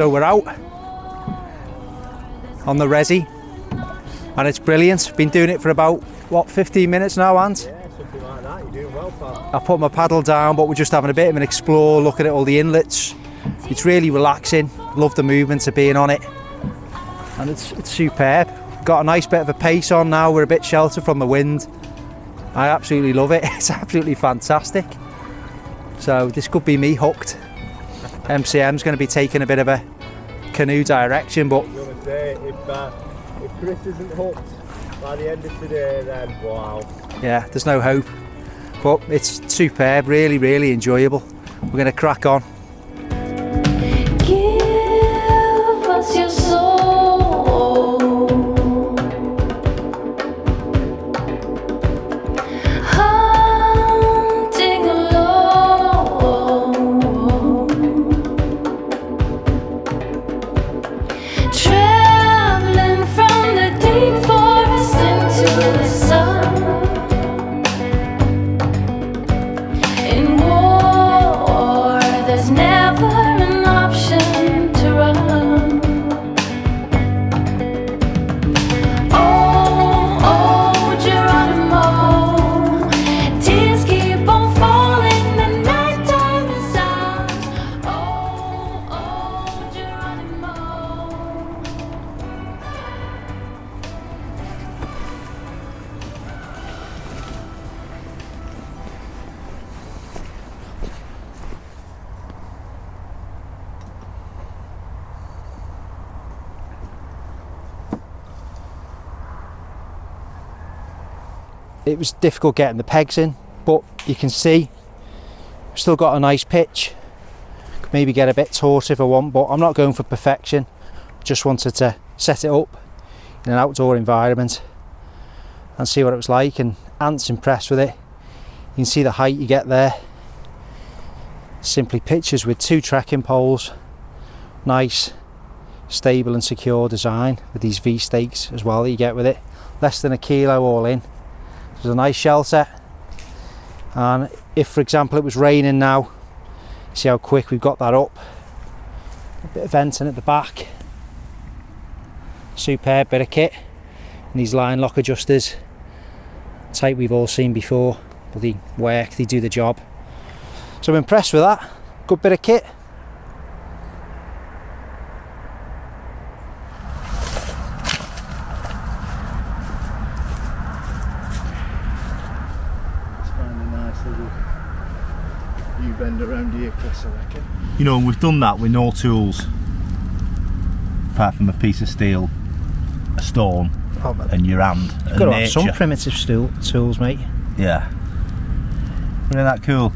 So we're out on the resi and it's brilliant. Been doing it for about, what, 15 minutes now, Ant? Yeah, something like that. You're doing well, pal. I put my paddle down, but we're just having a bit of an explore, looking at all the inlets. It's really relaxing. Love the movement of being on it. And it's superb. Got a nice bit of a pace on now. We're a bit sheltered from the wind. I absolutely love it. It's absolutely fantastic. So this could be me hooked. MCM's going to be taking a bit of a canoe direction, but the other day, if Chris isn't hooked by the end of today, then wow. Yeah, there's no hope. But it's superb, really, really enjoyable. We're going to crack on. Give us your soul. It was difficult getting the pegs in, but you can see we've still got a nice pitch. Could maybe get a bit taut if I want, but I'm not going for perfection. Just wanted to set it up in an outdoor environment and see what it was like, and Ant's impressed with it. You can see the height you get there. Simply pitches with two trekking poles. Nice, stable and secure design with these V-stakes as well that you get with it. Less than a kilo all in. There's a nice shelter, and if for example it was raining now, see how quick we've got that up. A bit of venting at the back, superb bit of kit, and these line lock adjusters, type we've all seen before, but they work, they do the job. So I'm impressed with that, good bit of kit. Bend around here, Chris, I reckon. You know, and we've done that with no tools apart from a piece of steel, a stone, and your hand. You've got to have some primitive steel tools, mate. Yeah. Isn't that cool?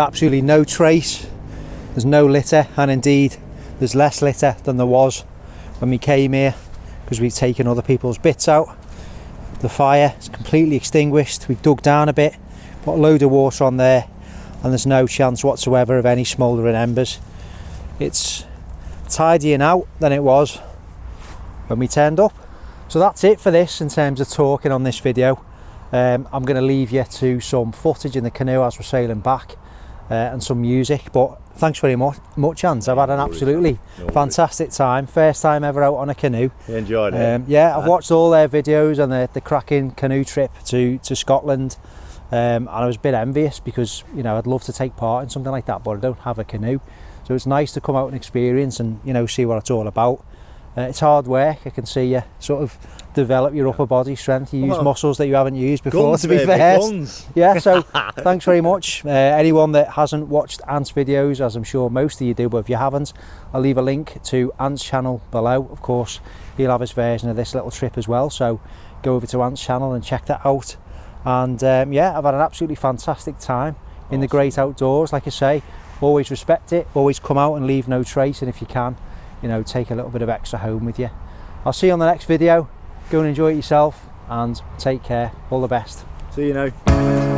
absolutely no trace. There's no litter, and indeed there's less litter than there was when we came here, because we've taken other people's bits out. The fire is completely extinguished. We've dug down a bit, put a load of water on there, and there's no chance whatsoever of any smouldering embers. It's tidying out than it was when we turned up. So that's it for this in terms of talking on this video. I'm going to leave you to some footage in the canoe as we're sailing back and some music, but thanks very much, Ant. I've had an absolutely fantastic time. First time ever out on a canoe. You enjoyed it? Yeah, I've watched all their videos and the cracking canoe trip to Scotland. And I was a bit envious because, you know, I'd love to take part in something like that, but I don't have a canoe. So it's nice to come out and experience and, you know, see what it's all about. It's hard work. I can see you sort of develop your upper body strength. You use muscles that you haven't used before, guns, to be fair. Yeah, so thanks very much. Anyone that hasn't watched Ant's videos, as I'm sure most of you do, but if you haven't, I'll leave a link to Ant's channel below. Of course, he'll have his version of this little trip as well, so go over to Ant's channel and check that out. And yeah, I've had an absolutely fantastic time in the great outdoors. Like I say, always respect it, always come out and leave no trace, and if you can, you know, take a little bit of extra home with you. I'll see you on the next video. Go and enjoy it yourself and take care. All the best. See you now.